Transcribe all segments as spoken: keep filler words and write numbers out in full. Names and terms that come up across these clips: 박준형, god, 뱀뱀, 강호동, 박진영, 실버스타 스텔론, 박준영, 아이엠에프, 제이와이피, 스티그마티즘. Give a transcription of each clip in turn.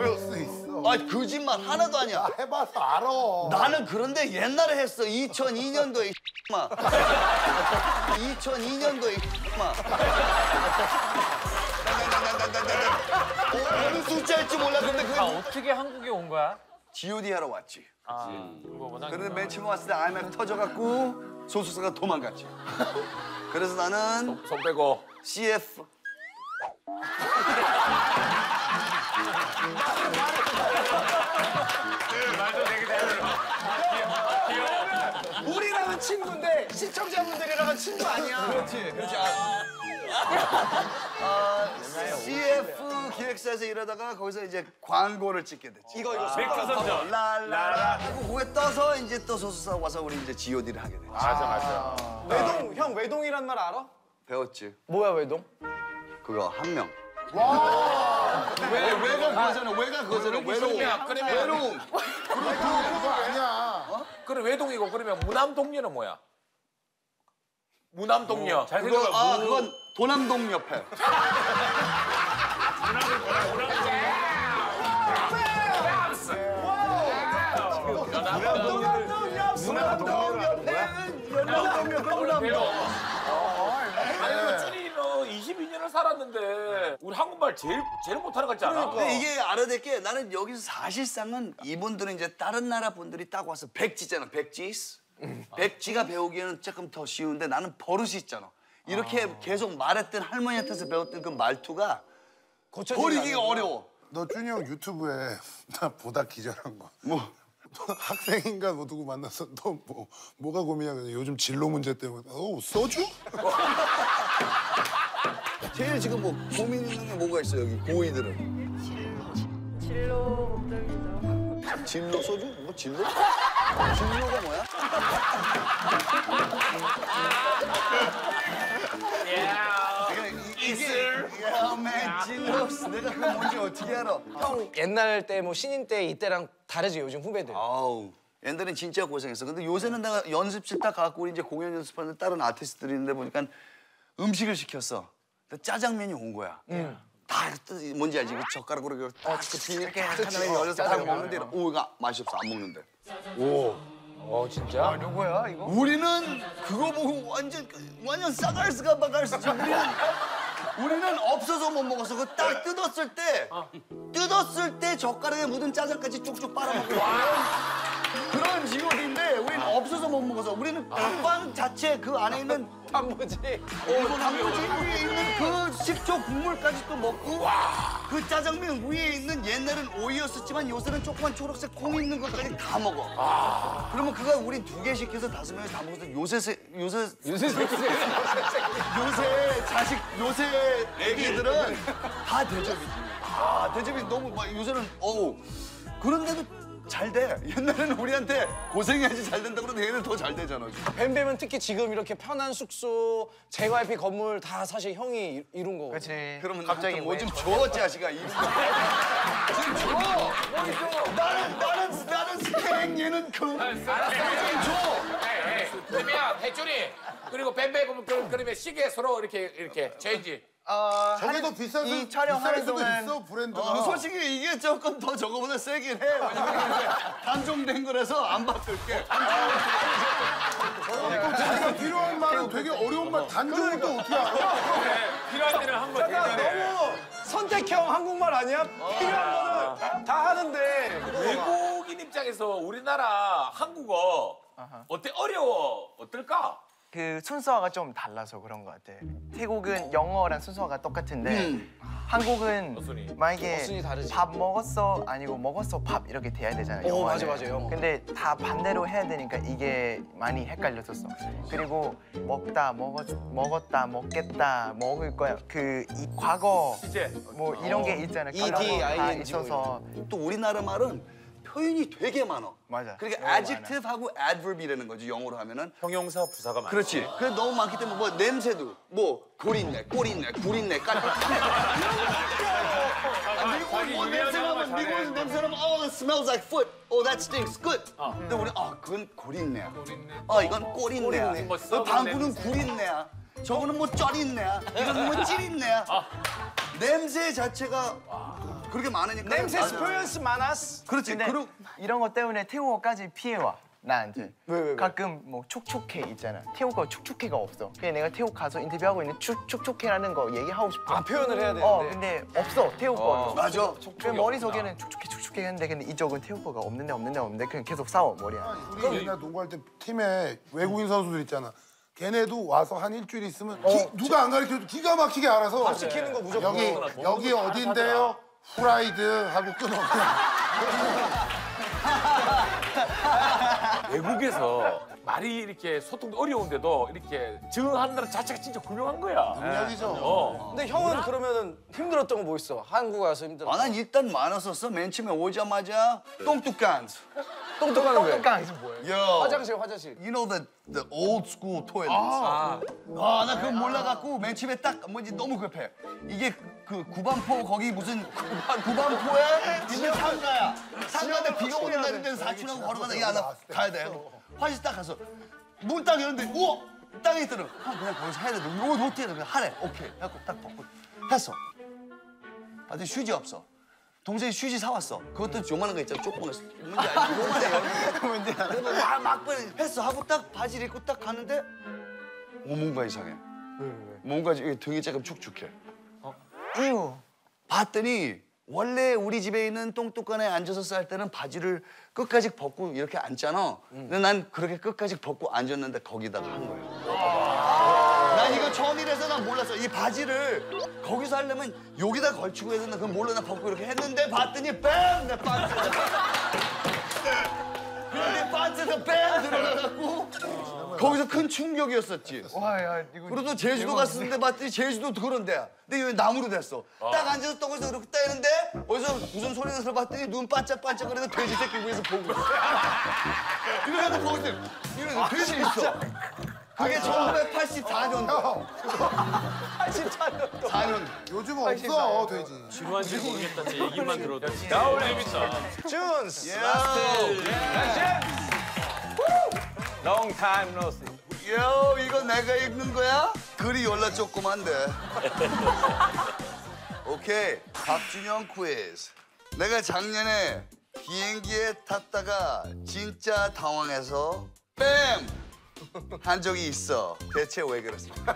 그럴 수 있어. 아 거짓말 하나도 아니야. 해봐서 알아. 나는 그런데 옛날에 했어. 이천이 년도에 마. 이천이 년도에 마. 어느 숫자일지 몰랐는데 그게. 아, 어떻게 한국에 온 거야? 지 오 디 하러 왔지. 아, 그런데 맨 처음 왔을 때 아이 엠 에프 터져갖고 소속사가 도망갔지. 그래서 나는 손 빼고 씨 에프. 말도 되게 잘해. 우리랑은 친구인데 시청자분들이랑은 친구 아니야. 그렇지, 그렇지. 아, 씨 에프 기획사에서 일하다가 거기서 이제 광고를 찍게 됐지. 이거 이거 백화점 라라라. 그리고 거기에 떠서 이제 또 소속사 와서 우리 이제 지 오 디를 하게 됐지. 맞아 맞아. 외동 형 외동이란 말 알아? 배웠지. 뭐야 외동? 그거 한 명. 와! 왜, 왜가 그거잖아, 왜가 그거잖아. 외동이야, 그러면. 외동. 그거 아니야. 어? 그래, 외동이고, 그러면 무남동녀는 뭐야? 무남동녀. 잘 생각해. 아, 그건 도남동 옆에. 무남동 옆에. 무남동 옆에는 연남동녀, 도남동. 이십이 년을 살았는데 우리 한국말 제일 제일 못하는 것 같잖아. 그러니까. 근데 이게 알아야 될 게 나는 여기서 사실상은 이분들은 이제 다른 나라 분들이 딱 와서 백지잖아. 백지스. 백지가 배우기에는 조금 더 쉬운데 나는 버릇이 있잖아. 이렇게 아... 계속 말했던 할머니한테서 배웠던 그 말투가 버리기가 어려워. 너 준이 형 유튜브에 나 보다 기절한 거. 뭐 학생인가 뭐 누구 만나서 너 뭐 뭐가 고민이야? 요즘 진로 문제 때문에. 어 소주? 제일 지금 뭐 고민 있는 게 뭐가 있어 여기 고이들은? 진로, 진로 걱정이죠. 진로 소주? 뭐 진로? 진로가 뭐야? 이슬. 야맨 진로. 내가 그거 뭔지 어떻게 알아? 형 옛날 때 뭐 신인 때 이때랑 다르지 요즘 후배들. 아우. 옛날엔 진짜 고생했어. 근데 요새는 내가 연습실 딱 가고 우리 이제 공연 연습하는 다른 아티스트들이 있는데 보니까 음식을 시켰어. 짜장면이 온 거야. 응. 다 뭔지 알지? 젓가락으로 이렇게 어, 이렇게 하나씩 열어서 다 먹는데 오 이거 맛이 없어 안 먹는데. 오, 어 진짜? 요거야 이거? 우리는 그거 보고 완전 완전 싸갈스가 바갈스지. 우리는 우리는 없어서 못 먹었어. 그 딱 뜯었을 때 뜯었을 때 젓가락에 묻은 짜장까지 쭉쭉 빨아먹고. 그런 지 오 디인데 우리는 없어서 못 먹어서 우리는 닭빵 자체 그 안에 있는 단무지 어, 단무지 위에 있는 그 식초 국물까지 또 먹고 와. 그 짜장면 위에 있는 옛날엔 오이였었지만 요새는 조그만 초록색 콩 있는 것까지 다 먹어. 아. 그러면 그거 우리 두 개 시켜서 다섯 명이 다 먹어서 요새 세, 요새 요새 요새 요새 자식 요새 애기들은 다 대접이지. 아 대접이 너무 막 요새는 어우 그런데도. 잘 돼. 옛날에는 우리한테 고생해야지 잘 된다고 그러는데 얘는 더 잘 되잖아. 뱀뱀은 특히 지금 이렇게 편한 숙소, 제이와이피 건물 다 사실 형이 이룬 거고. 그렇지. 그러면 갑자기 뭐 좀 줘, 자식아. 지금 줘. 뭘 줘? 나는, 나는, 나는 스팽, 얘는 그... 알았어, 줘. 뱀뱀아, 해준이. 그리고 뱀뱀 그러면 시계 서로 이렇게, 이렇게, 체인지. 어, 저게 더 비싼 이 촬영 하는 동안 있어, 브랜드가. 어, 솔직히 이게 조금 더 저거보다 세긴 해. 단종된 거라서 안 바꿀게. 자기가 필요한 말은 되게 어려운 말 단종을 또 어떻게 알아? 필요한 일을 한 거지. 너무 선택형 한국말 아니야? 어. 필요한 거는 다 하는데. 외국인 입장에서 우리나라 한국어 어때? 어려워? 어떨까? 그 순서가 좀 달라서 그런 것 같아. 태국은 영어랑 순서가 똑같은데 음. 한국은 어순이. 만약에 밥 먹었어 아니고 먹었어 밥 이렇게 돼야 되잖아요. 오, 맞아, 맞아요. 근데 다 반대로 해야 되니까 이게 많이 헷갈렸었어. 그리고 먹다 먹었 먹었다 먹겠다 먹을 거야. 그 이 과거 뭐 이런 게 있잖아. 이 디 아이 엔 지 뭐 있어서 또 우리나라 말은. 표현이 되게 많아. 맞아. 그러니까 adjective하고 adverb이라는 거지 영어로 하면은. 형용사 부사가 많아. 그렇지. 아 그래서 너무 많기 때문에 뭐 냄새도 뭐 골인네, 꿀인네, 굴인네, 깔깔. 미국 뭐 냄새나면 미국에서 냄새나면 oh it smells like foot, oh that stinks, good. 어. 근데 우리 아 그건 골인네야. 아 이건 꿀인네야. 방구는 굴인네야. 저거는 뭐 쩔인네야. 이건 뭐 찔인네야. 냄새 자체가. 그렇게 많으니까. 냄새 스포연스 많았어. 그렇지. 그리고 이런 것 때문에 태국어까지 피해와. 나한테. 왜, 왜, 왜? 가끔 뭐 촉촉해 있잖아. 태국어 촉촉해가 없어. 그냥 내가 태국 가서 인터뷰하고 있는 촉, 촉촉해라는 거 얘기하고 싶어. 아, 표현을 해야 되는데. 어, 근데 없어. 태국어. 어, 맞아. 촉촉해. 머릿속에는 촉촉해, 촉촉해 했는데 근데 이쪽은 태국어가 없는데 없는데 없는데 그냥 계속 싸워, 머리야. 아, 우리 옛날 농구할 때 팀에 외국인 선수들 있잖아. 걔네도 와서 한 일주일 있으면 어, 기, 누가 안 가르쳐도 기가 막히게 알아서 밥 시키는 거 무조건. 여기, 여기, 여기 어딘데요? 후라이드 하고 끊어. 외국에서 말이 이렇게 소통도 어려운데도 이렇게 적응한다는 자체가 진짜 훌륭한 거야. 능력이죠. 어. 근데 형은 그러면은 힘들었던 거 뭐 있어? 한국 와서 힘들었던 거? 아, 난 일단 많았었어. 맨 처음에 오자마자 똥뚜깐. 똥뚜깐은 왜? 똥뚜깐이 뭐예요? 화장실, 화장실. You know the, the old school toilets. 아, 아, 아 나 그거 몰라갖고 맨 처음에 딱 뭔지 너무 급해. 이게 그 구반포 거기 무슨 구반, 구반포에 있는 상가야. 상가인데 비가 오는다는 데는 사춘하고 걸어가다 야, 나 가야 돼. 화장실 딱 가서 문 딱 열었는데 우와! 땅에 있더라. 아, 그냥 거기서 해야 돼. 이거 어떻게 해야 돼? 하래. 오케이. 해갖고 딱 벗고 했어. 아직 휴지 없어. 동생이 휴지 사왔어. 그것도 요만한 거 있잖아. 조그만 문제 아니야. 요만해. 문제 아니야. 막 했어. 하고 딱 바지를 입고 딱 가는데 오, 뭔가 이상해. 왜, 왜? 뭔가 등이 조금 축축해. 어? 에휴. 봤더니 원래 우리 집에 있는 똥뚜껑에 앉아서 쌀 때는 바지를 끝까지 벗고 이렇게 앉잖아. 음. 근데 난 그렇게 끝까지 벗고 앉았는데 거기다가 한 거야. 난 이거 처음이라서 난 몰랐어. 이 바지를 거기서 하려면 여기다 걸치고 해야 된다. 그건 몰라. 난 벗고 이렇게 했는데 봤더니 뱀! 내 반스. 근데 반스에서 뱀! 들어가갖고 거기서 큰 충격이었었지. 와, 야, 그리고 또 제주도 갔었는데 봤더니 제주도도 그런 데야. 근데 여기 나무로 됐어. 어. 딱 앉아서 떡에서 이렇게 따는데 어디서 무슨 소리 나서 봤더니 눈 반짝반짝거리는 돼지 새끼 위에서 보고 있어. 이러면서 보고 있어. 이러면서 돼지 아, 있어. 그게 천구백팔십사 년도. 팔십사 년도. 사 년. 요즘은 없어, 돼지. 지루한지 모르겠다. 제 얘기만 들어도. 나 오늘 재밌다. 준스! Long time no see. 요, 이거 내가 읽는 거야? 글이 열라 조그만데. 오케이, 박준형 퀴즈. 내가 작년에 비행기에 탔다가 진짜 당황해서 뺨! 한 적이 있어. 대체 왜 그랬을까?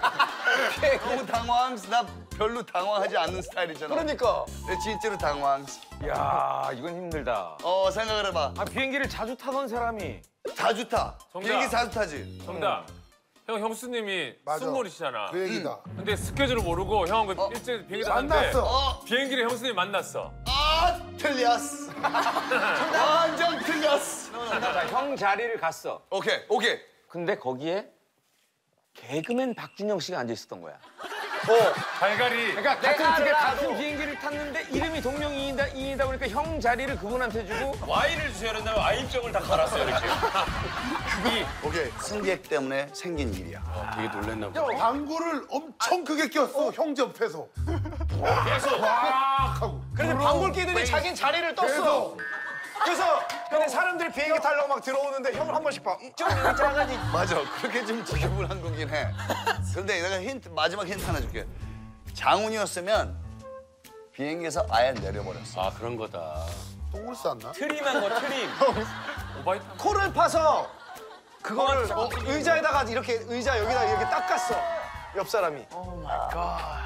너무 당황했어. 나 별로 당황하지 않는 스타일이잖아. 그러니까. 진짜로 당황했어. 이야, 이건 힘들다. 어, 생각을 해봐. 아, 비행기를 자주 타던 사람이. 자주 타. 정답. 비행기 자주 타지. 정답. 응. 형, 형수님이 승무원이시잖아. 그 얘기다. 응. 근데 스케줄을 모르고 형 그 어? 일찍 비행기 탔는데 어? 비행기를 형수님이 만났어. 아, 틀렸어. 완전 틀렸어. 자, 형 자리를 갔어. 오케이, 오케이. 근데 거기에 개그맨 박준영 씨가 앉아 있었던 거야. 어, 발갈이. 그러니까 같은 티켓, 같은 비행기를 탔는데 이름이 동명이인이다 이인이다 보니까 형 자리를 그분한테 주고 와인을 주셔야 된다면 와인병을 다 갈았어요, 이렇게. 이, 오케이. 승객 때문에 생긴 일이야. 아, 되게 놀랬나 보다. 방구를 엄청 아, 크게 꼈어, 어. 형제 옆에서. 계속 막 하고. 그래서 방구를 끼더니 자기는 자리를 떴어. 그래서 근데 사람들이 비행기 타려고 막 들어오는데 형을 한 번씩 봐. 좀 이렇게 하니. 맞아. 그렇게 좀 지켜볼 한 거긴 해. 그런데 내가 힌트, 마지막 힌트 하나 줄게. 장훈이었으면 비행기에서 아예 내려버렸어. 아, 그런 거다. 똥을 쌌나? 트림한 거, 트림. 코를 파서 그거를 어, 의자에다가 이렇게 의자 여기다 이렇게 닦았어. 옆 사람이. 오 마이 갓.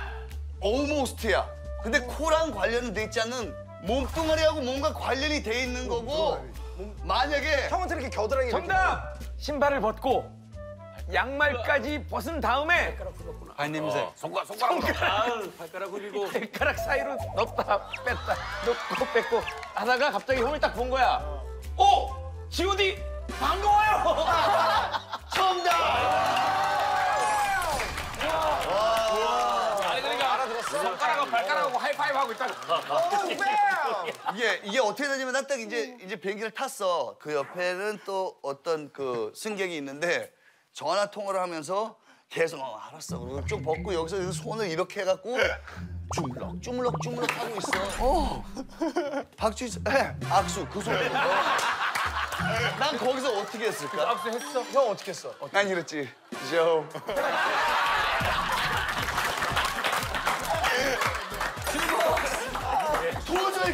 Almost야. 근데 코랑 관련돼 있지 않은 몸뚱아리하고 뭔가 관련이 돼 있는 거고 만약에 형한테 이렇게 겨드랑이 정답! 이렇게. 신발을 벗고 양말까지 벗은 다음에 발 냄새 어. 손가락 손가락, 손가락. 발가락 그리고 발가락 사이로 넣었다 뺐다 넣고 뺐고 하다가 갑자기 형을 딱 본 거야. 오! 지 오 디 반가워요! 정답! 아니 그러니까 알아들었어. 손가락하고 발가락하고 하이파이브하고 있다. 이게, 이게 어떻게 되냐면 난 딱 이제, 이제 비행기를 탔어. 그 옆에는 또 어떤 그 승객이 있는데 전화 통화를 하면서 계속 어, 알았어. 그리고 좀 벗고 여기서 손을 이렇게 해갖고 주물럭 주물럭 주물럭 하고 있어. 어. 박주희 악수 그 소리. 난 거기서 어떻게 했을까? 악수 했어? 형 어떻게 했어? 어떻게? 난 이랬지. 쇼. 도저히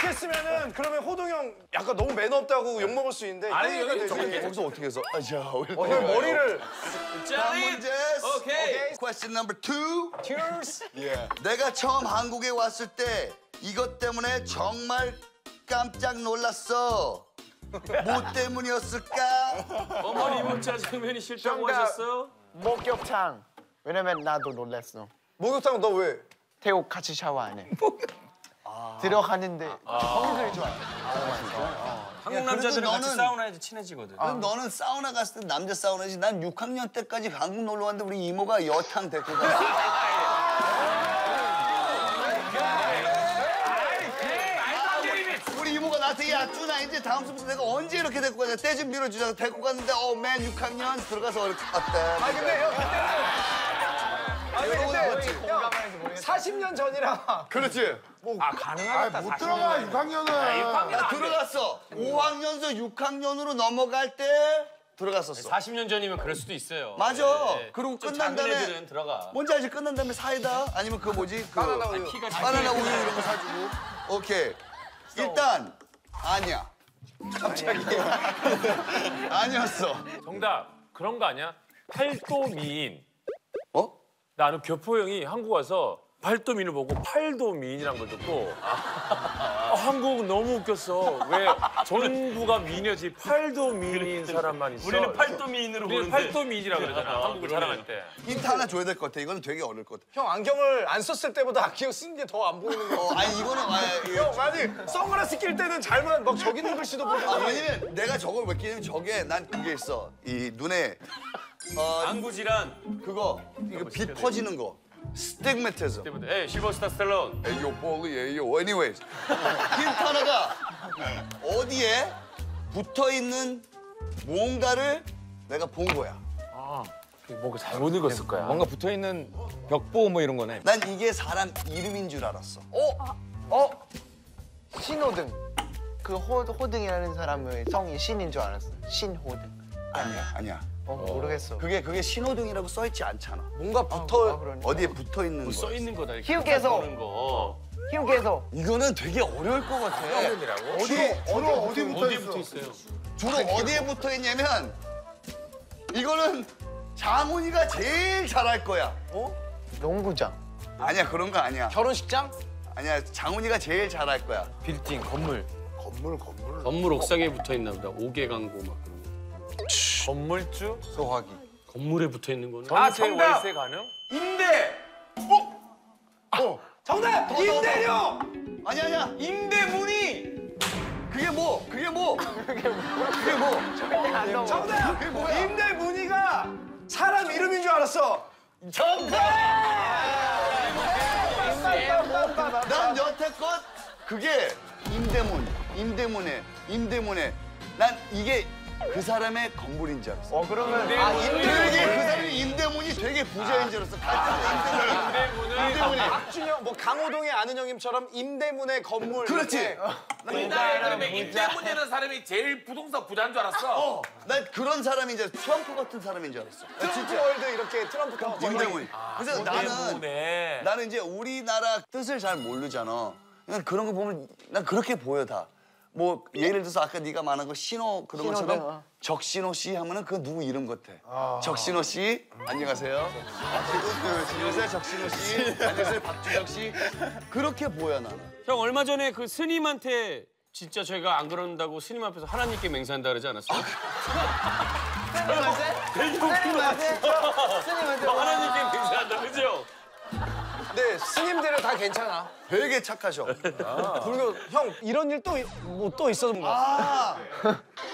이렇게 했으면은 그러면 호동이 형 약간 너무 매너 없다고 욕 먹을 수 있는데. 아니 여기 저기 거기서 어떻게 해서 아자 오늘 머리를. 젤리 오케이. Question number two. Cheers. 예. 내가 처음 한국에 왔을 때 이것 때문에 정말 깜짝 놀랐어. 뭐 때문이었을까? 어머니 모차 장면이 싫다고 하셨어요? 목욕탕. 왜냐면 나도 놀랐어. 목욕탕 너 왜? 태국 같이 샤워 안 해. 아... 들어가는데 거기서 좋아. 한국 남자들은 같이 너는... 사우나에도 친해지거든. 아. 너는 사우나 갔을 때 남자 사우나지. 난 육 학년 때까지 한국 놀러 왔는데 우리 이모가 여탕 데리고 가. 야, 쭈나 이제 다음 수업 내가 언제 이렇게 데리고 가냐. 때 좀 밀어주자. 데리고 갔는데 어, 맨 육 학년 들어가서 어렵게 갔대. 아니 근데 형 그때는 형 사십 년 전이라. 그렇지. 뭐, 아 가능하겠다. 아니, 못 들어가 육 학년은. 아, 육 학년 야, 들어갔어. 오 학년에서 육 학년으로 넘어갈 때 들어갔었어. 사십 년 전이면 그럴 수도 있어요. 맞아. 네, 네. 그리고 끝난 다음에 들어가. 뭔지 알지? 끝난 다음에 사이다 아니면 그 뭐지? 그 바나나 우유. 아니, 바나나 우유 이런 거 사주고. 오케이. 일단 아니야. 갑자기. 아니었어. 정답. 그런 거 아니야? 팔도 미인. 어? 나 아는 교포 형이 한국 와서 팔도 미인을 보고 팔도 미인이란 걸 듣고 아, 한국은 너무 웃겼어. 왜 전부가 미녀지 팔도 미인인 사람만 있어. 우리는 팔도 미인으로 보는데. 우리는 팔도 미인이라고 그러잖아. 아, 한국을 자랑할 때. 힌트 하나 줘야 될 것 같아. 이거는 되게 어려울 것 같아. 형 안경을 안 썼을 때보다 안경 쓴 게 더 안 보이는 거. 어, 아니 이거는 아, 형 아니 선글라스 낄 때는 잘만 막 저기 있는 글씨도 보고. 아, 왜냐면 내가 저걸 왜 끼냐면 저게 난 그게 있어. 이 눈에 어, 안구질환 그거 이거 빛 퍼지는 거. 스티그마티즘. 에이, 실버스타 스텔론. 에이, 요 볼리, 에이, 요. Anyways. 힌트 하나가 어디에 붙어있는 뭔가를 내가 본 거야. 아, 뭔가 잘못 읽었을 거야. 뭔가 붙어있는 벽보 뭐 이런 거네. 난 이게 사람 이름인 줄 알았어. 어? 어? 신호등. 그 호, 호등이라는 사람의 성이 신인 줄 알았어. 신호등. 아니야, 아니야. 어, 모르겠어. 그게 그게 신호등이라고 써 있지 않잖아. 뭔가 붙어 아, 그러니까. 어디에 붙어 있는 뭐 거. 써 있는 거다. 휴게소. 휴게소. 이거는 되게 어려울 것 같아. 어디라고? 어디 주로 어디 붙어 있어? 있어요? 주로 어디에 붙어 있냐면 이거는 장훈이가 제일 잘할 거야. 어? 농구장. 아니야 그런 거 아니야. 결혼식장? 아니야 장훈이가 제일 잘할 거야. 빌딩 건물. 건물 건물. 건물 옥상에 붙어 있나 보다. 옥외 광고 막. 건물주? 소화기. 건물에 붙어있는 거는? 아, 정답! 월세 가능? 임대! 어? 아, 어. 정답! 더, 임대료! 아니야, 아니야. 임대문의! 그게 뭐? 그게 뭐? 그게 뭐? 그게 뭐? 절대 안 넘어. 정답! 그게 뭐야? 임대문의가 사람 이름인 줄 알았어. 정답! 난 여태껏 그게 임대문, 임대문에, 임대문에. 난 이게 그 사람의 건물인 줄 알았어. 어, 그러면 임대문이 아, 그 사람이 임대문이 되게 부자인 줄 알았어. 아, 임대문이. 임대문이. 박준형, 뭐 강호동의 아는 형님처럼 임대문의 건물. 그렇지. 우리나라에 그러면 임대문이라는 사람이 제일 부동산 부자인 줄 알았어. 어, 난 그런 사람인 줄 알았어. 트럼프 같은 사람인 줄 알았어. 트럼프 월드 이렇게 트럼프 같은 임대문. 아, 그래서 나는 나는 이제 우리나라 뜻을 잘 모르잖아. 난 그런 거 보면 난 그렇게 보여 다. 뭐 예를 들어서 아까 네가 말한 거 신호 그런 신호등. 것처럼 적신호 씨 하면은 그 누구 이름 같아. 아... 적신호 씨 안녕하세요. 안녕하세요 적신호 씨. 안녕하세요 박준영 씨. 그렇게 보여 나는. 형 얼마 전에 그 스님한테 진짜 저희가 안 그런다고 스님 앞에서 하나님께 맹세한다 그러지 않았어요? 스님한테? 스님한테? 스님한테? 하나님께 맹세한다 그죠? 네, 스님들은 다 괜찮아. 되게 착하셔. 아. 그리고 형 이런 일 또 뭐 또 있어서 뭔가.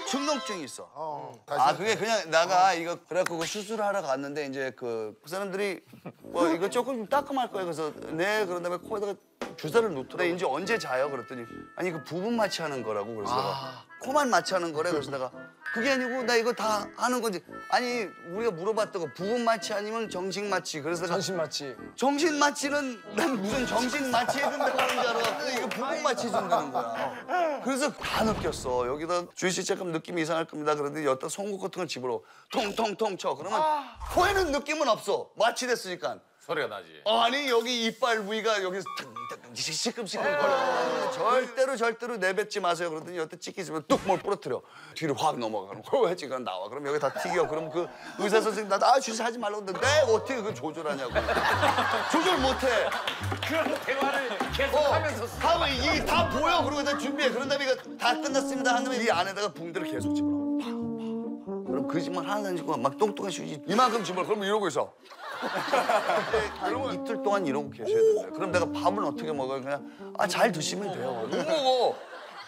충농증이 있어. 어, 아 그게 그냥 나가 어. 이거 그래갖고 수술하러 갔는데 이제 그, 그 사람들이 뭐 이거 조금 따끔할 거예요. 그래서 네 그런 다음에 코에다가 주사를 놓더래. 이제 언제 자요? 그랬더니 아니 그 부분 마취하는 거라고. 그래서 아. 내가 코만 마취하는 거래. 그래서 내가 그게 아니고 나 이거 다 하는 건지. 아니 우리가 물어봤던 거 부분 마취 아니면 정신 마취. 그래서 정신 마취. 정신 마취는 난 무슨 정신 마취 해준다고 하는 줄 알았는데 이거 부분 마취 준다는 거야. 어. 그래서 다 느꼈어. 여기다 주의식 체크하면 느낌이 이상할 겁니다. 그런데 여기다 송곳 같은 걸 집으로 통통통 쳐. 그러면 아. 코에는 느낌은 없어. 마취됐으니까. 소리가 나지. 아니 여기 이빨 부위가 여기서 탁탁 시큼시큼 걸려. 절대로 절대로 내뱉지 마세요. 그러더니 여태 찍히시면 뚝 뭘 부러뜨려. 뒤로 확 넘어가는 거야. 왜 지금 나와? 그럼 여기 다 튀겨. 그럼 그 의사 선생님 나 아 주사 하지 말라고 했는데 내가 어떻게 그걸 조절하냐고. 조절 못해. 그런 대화를 계속 어, 하면서. 하면 이게 다 보여. 그러고 다 준비해. 그런 다음에 이거 다 끝났습니다. 한 다음에 이 안에다가 붕대를 계속 집어넣어. 팍, 팍, 팍. 그럼 거짓말 하나 안 짓고 막 똥똥한 슈지 이만큼 집어넣어. 그러면 이러고 있어. 그러면 이틀 동안 이러고 계셔야 된다. 그럼 내가 밥을 어떻게 먹어요? 그냥 아, 잘 드시면 돼요. 못 먹어.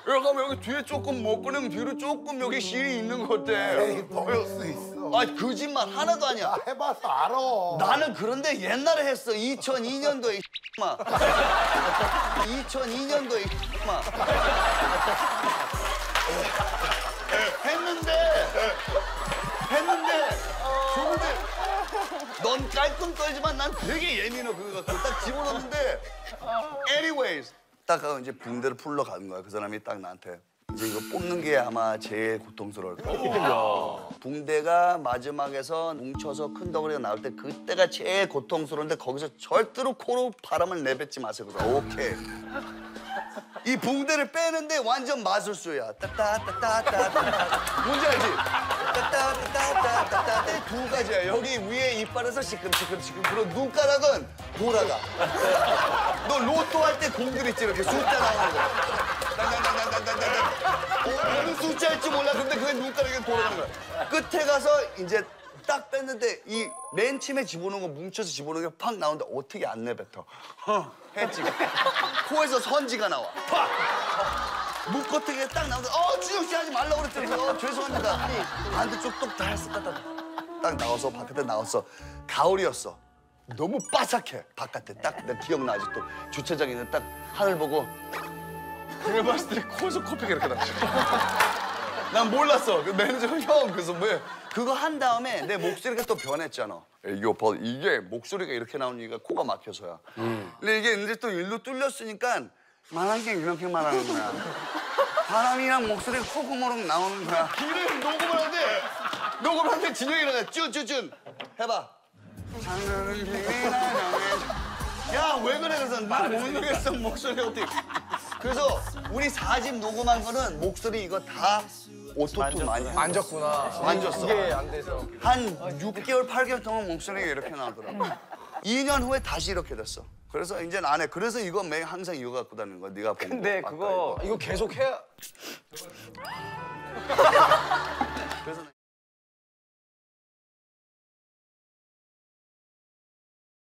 여기 가면 여기 뒤에 조금 못 꺼내면 뒤로 조금 여기 실이 있는 것 같아. 에이, 보일 수 있어. 아, 거짓말 하나도 아니야. 해봤어, 알아. 나는 그런데 옛날에 했어. 이천이 년도에 이마 이천이 년도에 이마 했는데 했는데 좋은데. 넌 깔끔 떨지만 난 되게 예민해 그거 같고 딱 집어넣는데 anyways 딱 가서 이제 붕대를 풀러 가는 거야. 그 사람이 딱 나한테 이제 이거 뽑는 게 아마 제일 고통스러울 거야. 붕대가 마지막에서 뭉쳐서 큰 덩어리가 나올 때 그때가 제일 고통스러운데 거기서 절대로 코로 바람을 내뱉지 마세요. 그래서 오케이 이 붕대를 빼는데 완전 마술수야. 따따따따따따 뭔지 알지? 따따따따따따 두 가지야. 여기 위에 이빨에서 시큼시큼시큼 그리고 눈가락은 돌아가. 너 로또 할 때 공들 있지 이렇게 숫자 나오는 거야. 땅땅땅땅땅땅땅 어, 어느 숫자일지 몰라. 근데 그게 눈가락이 돌아가는 거야. 끝에 가서 이제 딱 뺐는데 이 맨 침에 집어넣은 거 뭉쳐서 집어넣은 게 팍 나오는데 어떻게 안 내뱉어? 어, 했지. 코에서 선지가 나와. 팍! 목거탱이에 딱 나오는데 어, 준영 씨 하지 말라고 그랬더니 어, 죄송합니다. 아니, 반대쪽 똑 다 했어. 딱 나와서 바깥에 나왔어. 가을이었어. 너무 빠삭해. 바깥에 딱 내 기억나 아직도. 주차장에 있는 딱 하늘 보고 내가 봤을 때 코에서 코팩이 이렇게 나왔어. 난 몰랐어. 그 매니저가 형 그래서 왜 그거 한 다음에 내 목소리가 또 변했잖아. 이거 봐, 이게 목소리가 이렇게 나오는 이유가 코가 막혀서야. 음. 근데 이게 이제 또 일로 뚫렸으니까 말한 게 이렇게 말하는 거야. 바람이랑 목소리가 코구멍으로 나오는 거야. 길을 녹음을 하는데 녹음을 하는데 진영이랑 쭈쭈쭈 해봐. 야, 왜 그래? 그래서 난 못 녹였어, 목소리 어떻게. 그래서 우리 사 집 녹음한 거는 목소리 이거 다 오토튠 많이 만졌구나. 만졌어. 이게 안 돼서. 한 육 개월, 팔 개월 동안 목소리가 이렇게 나오더라고. 이 년 후에 다시 이렇게 됐어. 그래서 이제는 안 해. 그래서 이거 매일 항상 이거 갖고 다니는 거야. 네가 본 근데 거, 그거 이거. 이거 계속 해야. 그래서